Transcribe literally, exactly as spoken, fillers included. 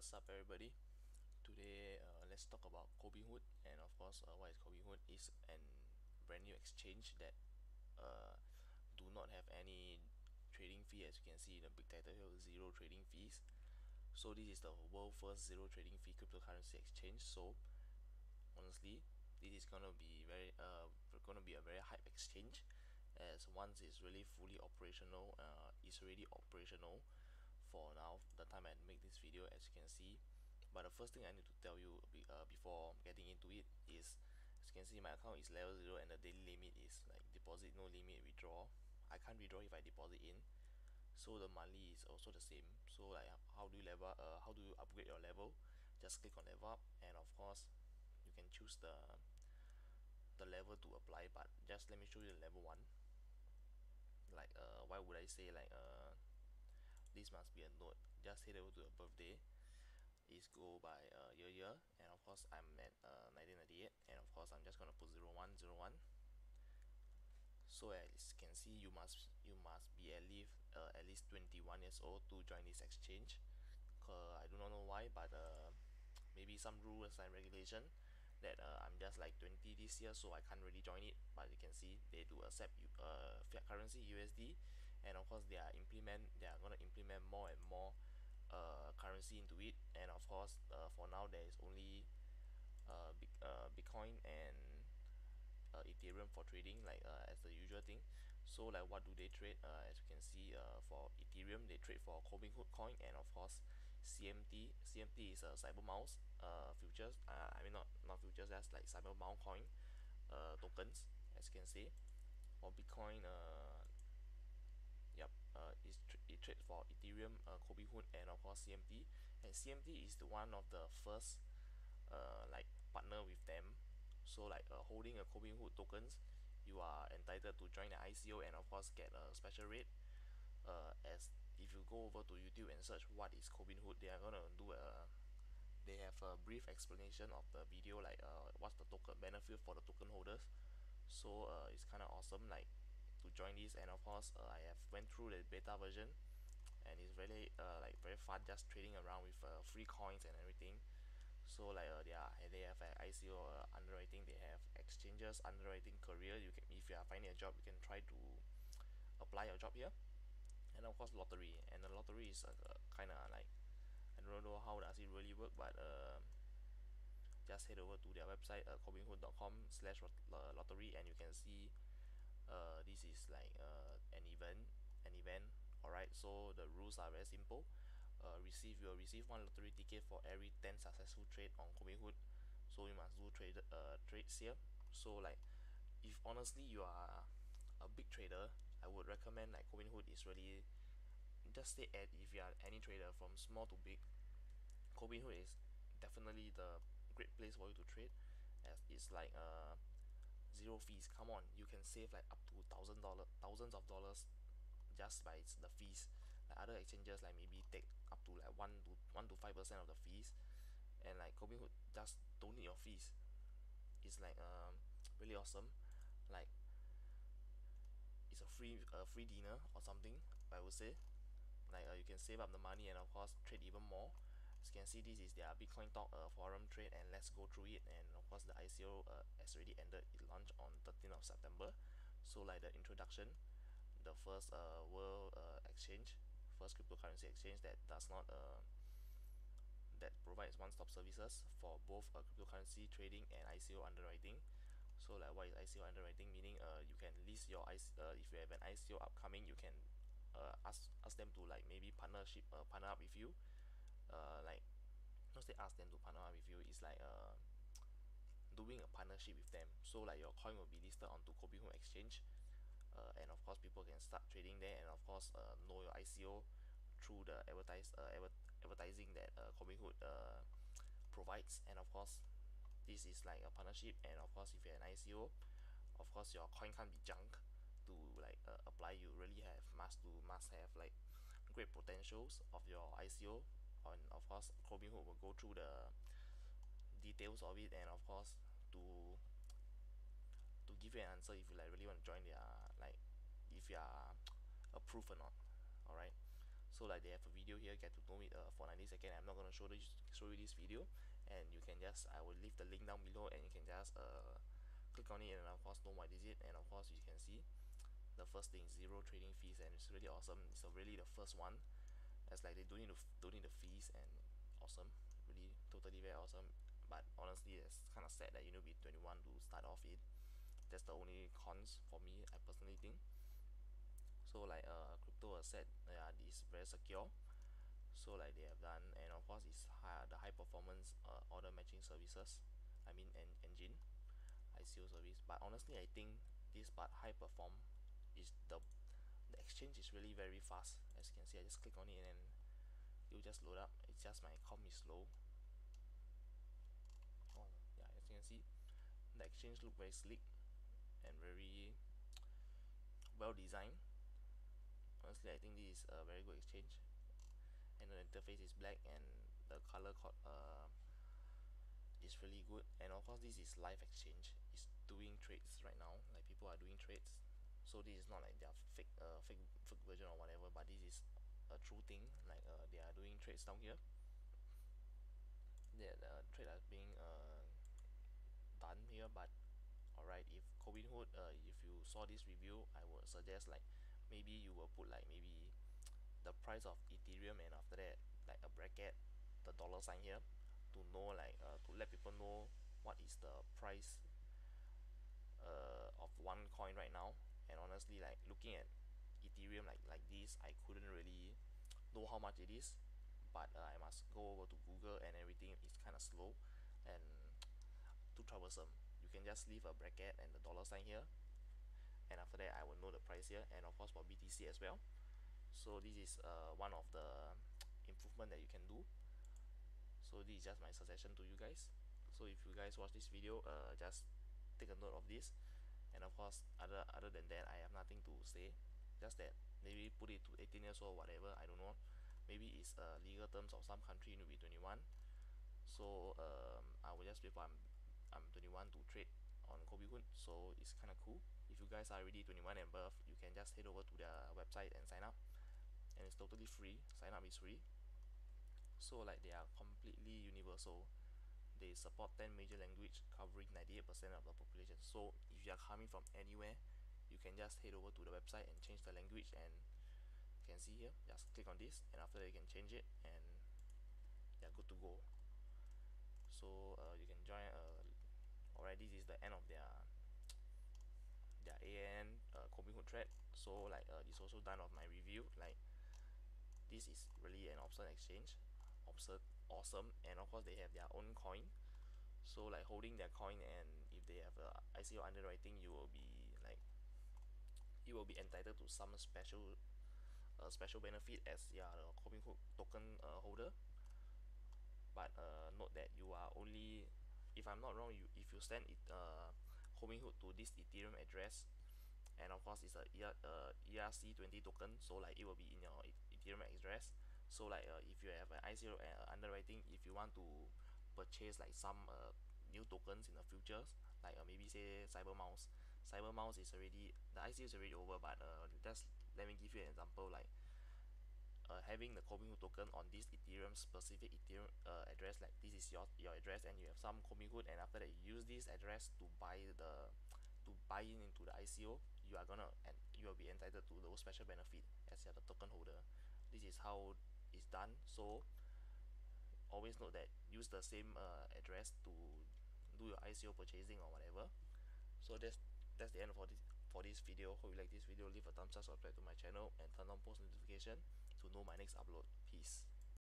What's up, everybody? Today uh, let's talk about Kobe Hood, and of course uh, what is Kobe Hood is an brand new exchange that uh, do not have any trading fee. As you can see in the big title here, zero trading fees. So this is the world first zero trading fee cryptocurrency exchange. So honestly, this is gonna be very uh gonna be a very hype exchange, as once it's really fully operational, uh, it's already operational for now, the time I make this video, as you can see. But the first thing I need to tell you be, uh, before getting into it is, as you can see, my account is level zero and the daily limit is like deposit no limit, withdraw. I can't withdraw if I deposit in, so the monthly is also the same. So like, how do you level? Uh, how do you upgrade your level? Just click on level up, and of course, you can choose the the level to apply. But just let me show you the level one. Like, uh, why would I say like uh, this must be a node? Just head over to your birthday. Is go by uh, year year, and of course I'm at uh, nineteen ninety-eight, and of course I'm just gonna put zero one zero one. So as you can see, you must you must be at least uh, at least twenty-one years old to join this exchange. Uh, I do not know why, but uh, maybe some rules and regulation that uh, I'm just like twenty this year, so I can't really join it. But you can see they do accept uh, fiat currency U S D, and of course they are implement they are gonna implement more and more Uh, currency into it. And of course uh, for now there is only uh, big, uh, Bitcoin and uh, Ethereum for trading, like uh, as the usual thing. So like, what do they trade? Uh, as you can see, uh, for Ethereum they trade for Kobe Hood coin, and of course C M T. C M T is a uh, CyberMouse uh, futures, uh, I mean not not futures, that's like CyberMouse coin uh, tokens, as you can see. For Bitcoin, uh, yep, uh, it's tr it trades for Ethereum, uh, Kobe Hood, and of course C M T. And C M T is the one of the first, uh, like partner with them. So like, uh, holding a Kobe Hood tokens, you are entitled to join the I C O and of course get a special rate. Uh, as if you go over to YouTube and search what is Kobe Hood, they are gonna do a, they have a brief explanation of the video, like uh, what's the token benefit for the token holders. So uh, it's kind of awesome, like, to join this. And of course uh, I have went through the beta version, and it's really uh, like very fun, just trading around with uh, free coins and everything. So like, uh, they are they have uh, I C O uh, underwriting, they have exchanges underwriting career. You can, if you are finding a job, you can try to apply your job here. And of course lottery, and the lottery is uh, kind of like, I don't know how does it really work, but uh, just head over to their website, uh, kobehood dot com slash lottery, and you can see uh this is like uh an event an event alright. So the rules are very simple. Uh receive you'll receive one lottery ticket for every ten successful trade on Kobe Hood. So you must do trade uh trades here. So like, if honestly you are a big trader, I would recommend like Kobe Hood is really, just stay at, if you are any trader from small to big, Kobe Hood is definitely the great place for you to trade, as it's like uh zero fees. Come on, you can save like up to thousand dollars thousands of dollars just by the fees. Like other exchanges, like maybe take up to like one to one to five percent of the fees, and like Kobe Hood just don't need your fees. It's like um really awesome. Like, it's a free a free dinner or something, I would say. Like uh, you can save up the money and of course trade even more. As you can see, this is their Bitcoin Talk uh, forum trade, and let's go through it. And of course the I C O uh, has already ended. It launched on thirteenth of September. So like the introduction, the first uh, world uh, exchange, first cryptocurrency exchange that does not uh, that provides one-stop services for both uh, cryptocurrency trading and I C O underwriting. So like, what is I C O underwriting? Meaning uh, you can list your I C O, uh, if you have an I C O upcoming, you can uh, ask, ask them to like maybe partnership uh, partner up with you. Uh, like, not say ask them to partner up with you, it's like uh, doing a partnership with them. So like, your coin will be listed onto Kobe Hood exchange, uh, and of course people can start trading there, and of course uh, know your I C O through the advertise, uh, adver advertising that uh, Kobe Hood uh, provides. And of course this is like a partnership, and of course if you're an I C O, of course your coin can't be junk. To like uh, apply, you really have must to must have like great potentials of your I C O. And of course Kobe Hood will go through the details of it, and of course to to give you an answer if you like really want to join their, like if you are approved or not. Alright, So like they have a video here, get to know it uh, for ninety seconds. I'm not gonna show this, show you this video, and you can just, I will leave the link down below, and you can just uh click on it, and of course know what is it. And of course you can see the first thing, zero trading fees, and it's really awesome. It's really the first one. It's like they don't need to don't need the fees, and awesome, really totally very awesome. But honestly, it's kind of sad that you need to be twenty-one to start off it. That's the only cons for me, I personally think. So like uh crypto asset, yeah, is very secure. So like they have done, and of course it's high, the high performance uh, order matching services. I mean en engine, I C O service. But honestly, I think this part high perform is the the exchange is really very fast. As you can see, I just click on it and then you just load up. It's just my com is slow. Oh yeah, as you can see, the exchange look very sleek and very well designed. Honestly, I think this is a very good exchange, and the interface is black, and the color code uh is really good. And of course, this is live exchange. It's doing trades right now. Like people are doing trades, so this is not like their fake uh fake fake version or whatever. But this is a true thing. Like uh, they are doing trades down here. That uh, trade are being uh done here. But alright, if CoinHood, uh if you saw this review, I would suggest like maybe you will put like maybe the price of Ethereum, and after that like a bracket, the dollar sign here, to know like uh, to let people know what is the price uh, of one coin right now. And honestly, like looking at Ethereum like like this, I couldn't really know how much it is. But uh, I must go over to Google and everything. It's kind of slow and too troublesome. You can just leave a bracket and the dollar sign here, and after that I will know the price here. And of course for B T C as well. So this is uh, one of the improvement that you can do. So this is just my suggestion to you guys. So if you guys watch this video, uh, just take a note of this. And of course other other than that, I have nothing to say. Just that maybe put it to eighteen years old or whatever, I don't know. Maybe it's uh, legal terms of some country, to be twenty-one. So um, I will just wait for I'm, I'm twenty-one to trade on CoinHood. So it's kind of cool. If you guys are already twenty-one and above, you can just head over to their website and sign up, and it's totally free. Sign up is free. So like they are completely universal. They support ten major languages, covering ninety-eight percent of the population. So if you are coming from anywhere, you can just head over to the website and change the language, and you can see here, just click on this, and after that you can change it, and they're good to go. So uh, you can join. Uh, alright, this is the end of their their A N uh, CoinHood thread. So like uh, it's also done of my review. Like this is really an awesome exchange, awesome, awesome. And of course they have their own coin. So like holding their coin, and if they have a I C O underwriting, you will be like you will be entitled to some special uh, special benefit as yeah the CoinHood token uh, holder. But uh, note that you are only, if I'm not wrong, you if you send it uh CoinHood to this Ethereum address, and of course it's a E R, uh, E R C twenty token, so like it will be in your Ethereum address. So like uh, if you have an I C O uh, underwriting, if you want to purchase like some uh, new tokens in the future, like uh, maybe say CyberMouse, CyberMouse is already, the I C O is already over. But uh, just let me give you an example. Like uh, having the CoinHood token on this Ethereum specific Ethereum uh, address, like this is your your address, and you have some CoinHood, and after that you use this address to buy the to buy in into the I C O, you are gonna and you will be entitled to those special benefit as you're the token holder. This is how it's done. So always note that use the same uh, address to do your I C O purchasing or whatever. So that's that's the end for this for this video. Hope you like this video. Leave a thumbs up, subscribe to my channel, and turn on post notification to know my next upload. Peace.